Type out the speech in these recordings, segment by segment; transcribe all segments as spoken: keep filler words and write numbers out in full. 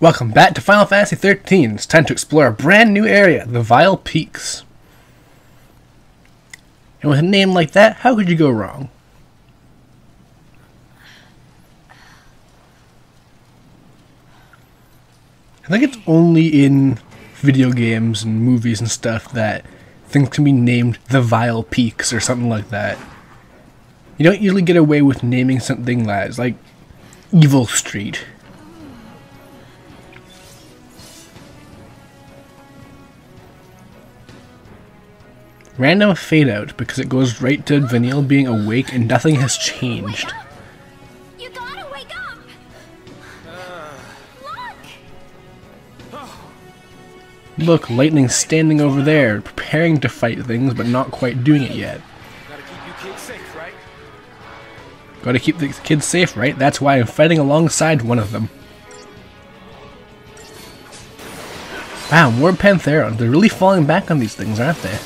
Welcome back to Final Fantasy thirteen. It's time to explore a brand new area, the Vile Peaks. And with a name like that, how could you go wrong? I think it's only in video games and movies and stuff that things can be named the Vile Peaks or something like that. You don't usually get away with naming something like, like Evil Street. Random fade out because it goes right to Vanille being awake and nothing has changed. You gotta wake up! Look! Look, Lightning's standing over there, preparing to fight things but not quite doing it yet. Gotta keep you kids safe, right? Gotta keep the kids safe, right? That's why I'm fighting alongside one of them. Wow, more Pantherons. They're really falling back on these things, aren't they?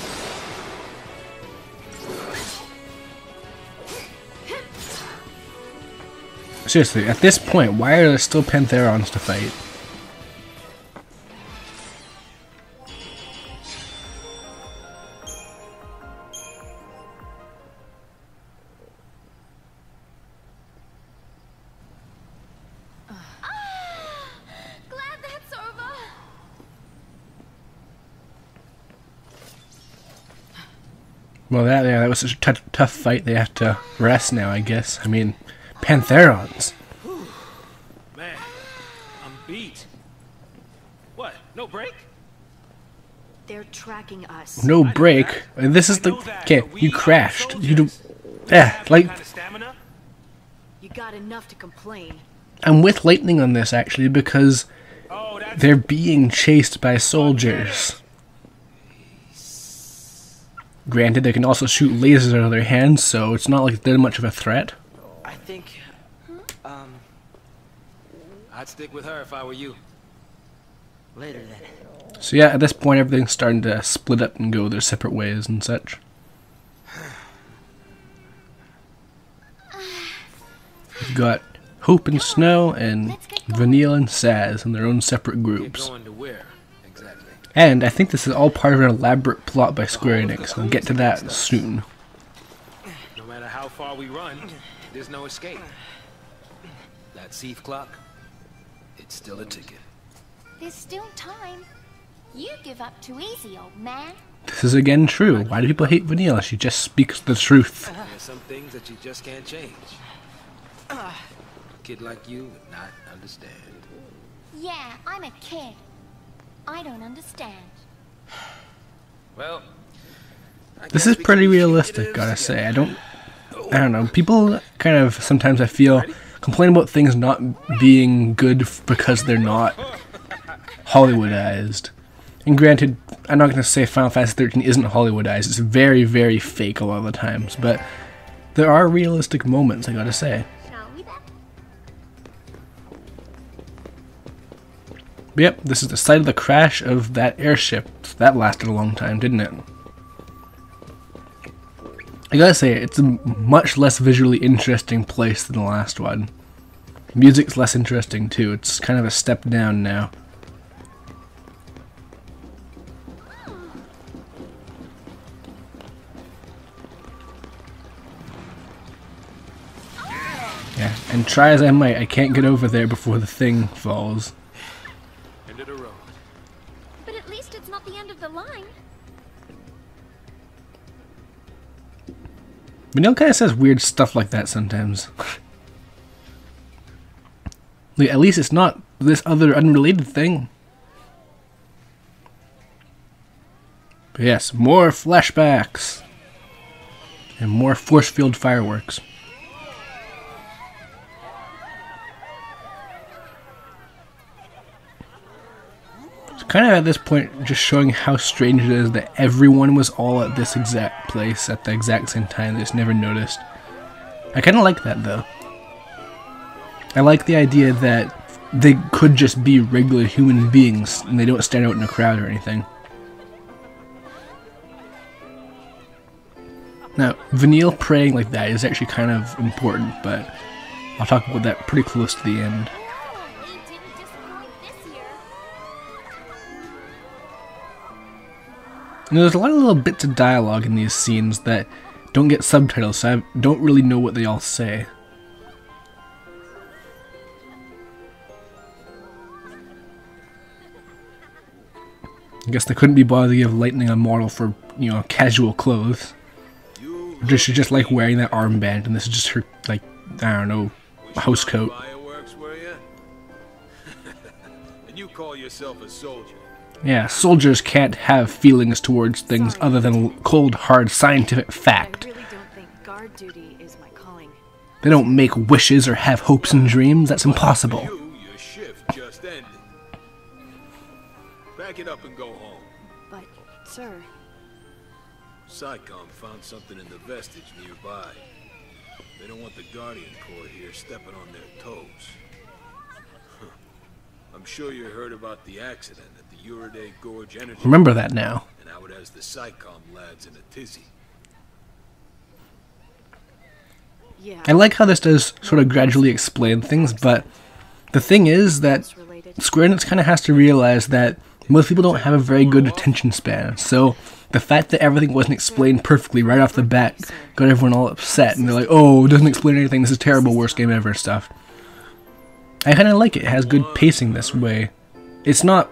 Seriously, at this point, why are there still Pantherons to fight? Uh. Ah, glad that's over. Well, that yeah, that was such a t tough fight. They have to rest now, I guess. I mean. Pantherons. Man, I'm beat. What? No break? They're tracking us. No break. And this is the okay. You crashed. You do. Yeah, like. You got enough to complain. I'm with Lightning on this actually because they're being chased by soldiers. Granted, they can also shoot lasers out of their hands, so it's not like they're much of a threat. I think, um, I'd stick with her if I were you. Later then. So yeah, at this point everything's starting to split up and go their separate ways and such. We've got Hope and Snow and Vanille and Saz in their own separate groups. You're going to where, exactly? And I think this is all part of an elaborate plot by Square Enix. We'll get to that soon. No matter how far we run, there's no escape. That Seath clock, it's still a ticket. There's still time. You give up too easy, old man. This is again true. Why do people hate Vanille? She just speaks the truth. There's some things that you just can't change. A kid like you would not understand. Yeah, I'm a kid. I don't understand. Well, I this is pretty realistic, gotta say. I don't... I don't know, people kind of, sometimes I feel, complain about things not being good because they're not Hollywoodized. And granted, I'm not going to say Final Fantasy thirteen isn't Hollywoodized, it's very, very fake a lot of the times, but there are realistic moments, I gotta say. But yep, this is the site of the crash of that airship. That lasted a long time, didn't it? I gotta say, it's a much less visually interesting place than the last one. Music's less interesting too, it's kind of a step down now. Yeah, and try as I might, I can't get over there before the thing falls. End of the road. But at least it's not the end of the line. Vanille kind of says weird stuff like that sometimes. At least it's not this other unrelated thing. But yes, more flashbacks. And more force field fireworks. It's kind of at this point just showing how strange it is that everyone was all at this exact place at the exact same time. They just never noticed. I kind of like that though. I like the idea that they could just be regular human beings and they don't stand out in a crowd or anything. Now, Vanille praying like that is actually kind of important, but I'll talk about that pretty close to the end. And there's a lot of little bits of dialogue in these scenes that don't get subtitles, so I don't really know what they all say. I guess they couldn't be bothered to give Lightning a model for, you know, casual clothes. She's just like wearing that armband, and this is just her, like, I don't know, house coat. And you call yourself a soldier. Yeah, soldiers can't have feelings towards things other than cold, hard scientific fact. I really don't think guard duty is my calling. They don't make wishes or have hopes and dreams. That's impossible. You, your shift just ended. Pack it up and go home. But, sir, PSICOM found something in the Vestige nearby. They don't want the Guardian Corps here stepping on their toes. Huh. I'm sure you heard about the accident at the Uriday Gorge Energy. Remember that now. And how it has the PSICOM lads in a tizzy. Yeah. I like how this does sort of gradually explain things, but the thing is that Square Enix kind of has to realize that most people don't have a very good attention span, so the fact that everything wasn't explained perfectly right off the bat got everyone all upset, and they're like, oh, it doesn't explain anything, this is terrible, worst game ever stuff. I kind of like it. It has good pacing this way. It's not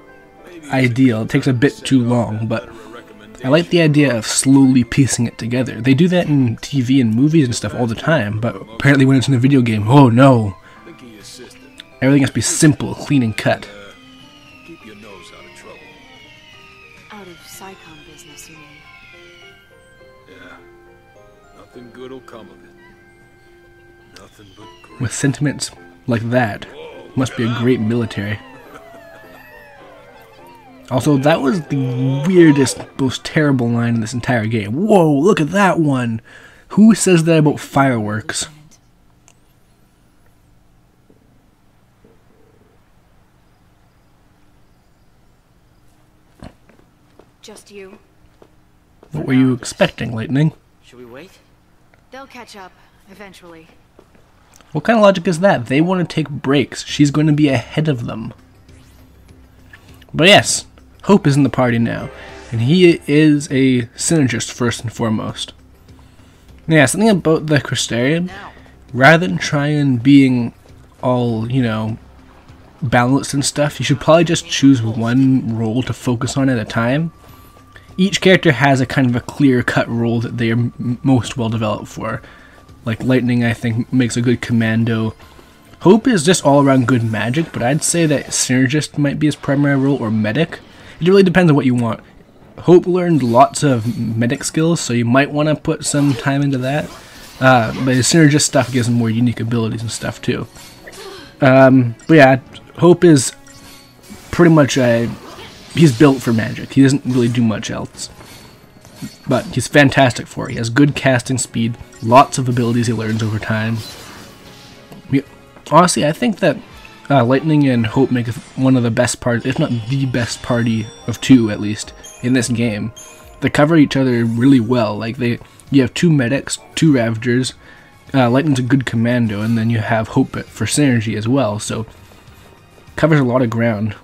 ideal, it takes a bit too long, but I like the idea of slowly piecing it together. They do that in T V and movies and stuff all the time, but apparently when it's in a video game, oh no, everything has to be simple, clean and cut. With sentiments like that, must be a great military. Also, that was the weirdest, most terrible line in this entire game. Whoa, look at that one! Who says that about fireworks? Just you. What were you expecting, Lightning? Should we wait? They'll catch up eventually. What kind of logic is that? They want to take breaks. She's going to be ahead of them. But yes, Hope is in the party now. And he is a synergist first and foremost. Yeah, something about the Crystarium. Rather than trying being all, you know, balanced and stuff, you should probably just choose one role to focus on at a time. Each character has a kind of a clear-cut role that they are most well-developed for. Like Lightning, I think, makes a good Commando. Hope is just all-around good magic, but I'd say that Synergist might be his primary role, or Medic. It really depends on what you want. Hope learned lots of Medic skills, so you might want to put some time into that. Uh, but the Synergist stuff gives him more unique abilities and stuff, too. Um, but yeah, Hope is pretty much a... he's built for magic. He doesn't really do much else. But he's fantastic for it. He has good casting speed, lots of abilities he learns over time. We, honestly, I think that uh, Lightning and Hope make one of the best parts, if not the best party of two, at least, in this game. They cover each other really well. Like they, you have two medics, two Ravagers, uh, Lightning's a good Commando, and then you have Hope for synergy as well, so covers a lot of ground.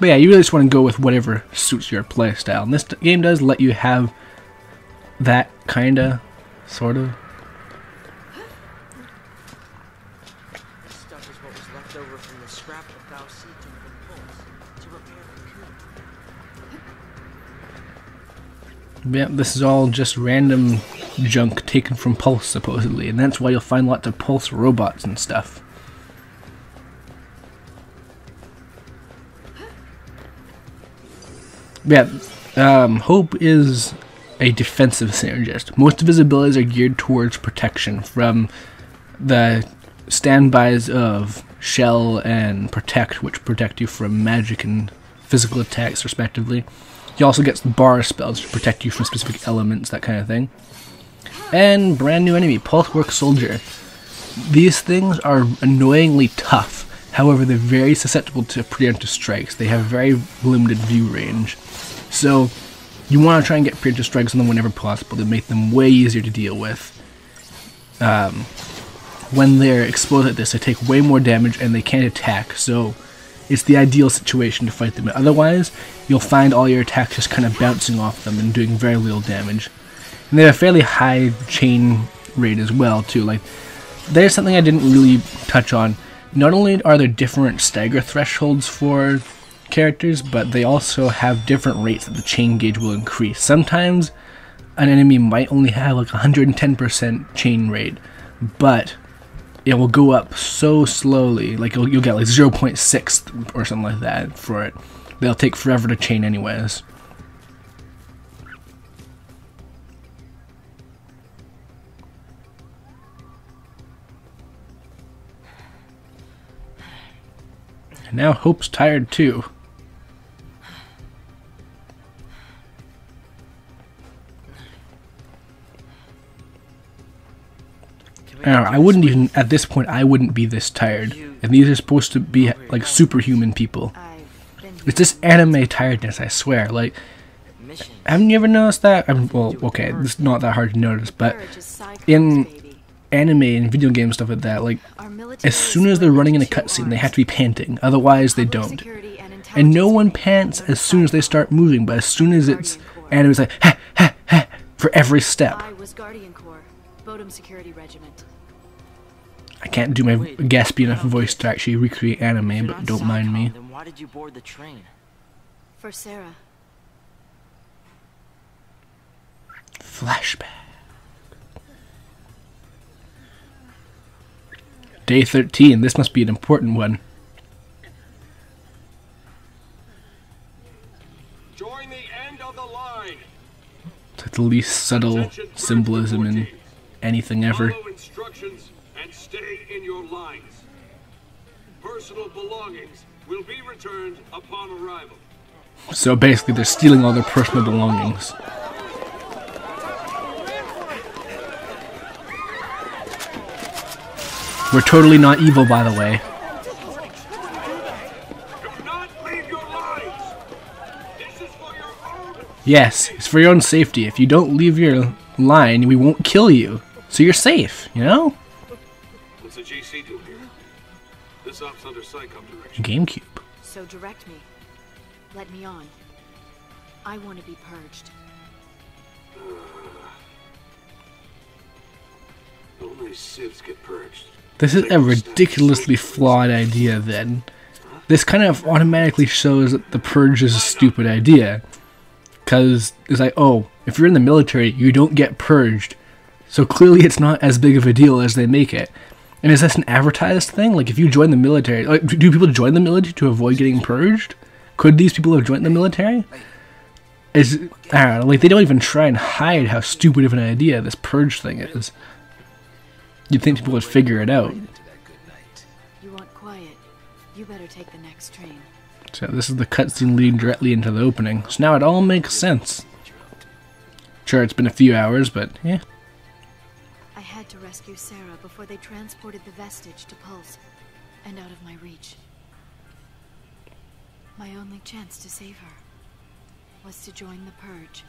But yeah, you really just want to go with whatever suits your playstyle. And this game does let you have that kinda, sort of. This stuff is what was left over from the scrap of Thou Seeking from Pulse to repair the cube. Yep, yeah, this is all just random junk taken from Pulse, supposedly. And that's why you'll find lots of Pulse robots and stuff. Yeah, um, Hope is a defensive synergist. Most of his abilities are geared towards protection from the standbys of Shell and Protect, which protect you from magic and physical attacks, respectively. He also gets the bar spells to protect you from specific elements, that kind of thing. And brand new enemy, Pulsework Soldier. These things are annoyingly tough. However, they're very susceptible to preemptive strikes. They have very limited view range. So, you want to try and get preemptive strikes on them whenever possible to make them way easier to deal with. Um, when they're exposed like this, they take way more damage and they can't attack, so it's the ideal situation to fight them in. Otherwise, you'll find all your attacks just kind of bouncing off them and doing very little damage. And they have a fairly high chain rate as well, too. Like, there's something I didn't really touch on. Not only are there different stagger thresholds for characters, but they also have different rates that the chain gauge will increase. Sometimes an enemy might only have like one hundred ten percent chain rate, but it will go up so slowly, like you'll, you'll get like zero point six or something like that for it. They'll take forever to chain anyways. And now Hope's tired too. Now, I wouldn't even, at this point, I wouldn't be this tired. And these are supposed to be like superhuman people. It's this anime tiredness, I swear. Like, haven't you ever noticed that? I'm, well, okay, it's not that hard to notice, but in anime and video game stuff like that, like, as soon as they're running in a cutscene, they have to be panting. Otherwise, they don't. And no one pants as soon as they start moving, but as soon as it's anime, it's like, ha, ha, ha, for every step. I was Guardian Corps, Bodum Security Regiment. I can't do my gaspy enough voice to actually recreate anime, but don't mind me. Then why did you board the train? For Serah. Flashback. Day thirteen. This must be an important one. Join the end of the line. It's like the least subtle symbolism in anything ever. And stay in your lines. Personal belongings will be returned upon arrival. So basically they're stealing all their personal belongings. We're totally not evil, by the way. Do not leave your lines. This is for your own safety. Yes, it's for your own safety. If you don't leave your line, we won't kill you. So you're safe, you know? The G C do here. This op's under PSICOM direction. GameCube. So direct me. Let me on. I want to be purged. Uh, only civs get purged. This is a ridiculously flawed idea, then. This kind of automatically shows that the purge is a stupid idea. Because it's like, oh, if you're in the military, you don't get purged. So clearly it's not as big of a deal as they make it. And is this an advertised thing? Like, if you join the military, like, do people join the military to avoid getting purged? Could these people have joined the military? Is, I don't know, like, they don't even try and hide how stupid of an idea this purge thing is. You'd think people would figure it out. You want quiet? You better take the next train. So this is the cutscene leading directly into the opening. So now it all makes sense. Sure, it's been a few hours, but yeah. To rescue Serah before they transported the Vestige to Pulse and out of my reach. My only chance to save her was to join the Purge.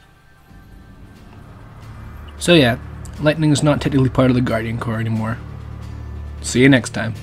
So yeah, Lightning is not technically part of the Guardian Corps anymore. See you next time.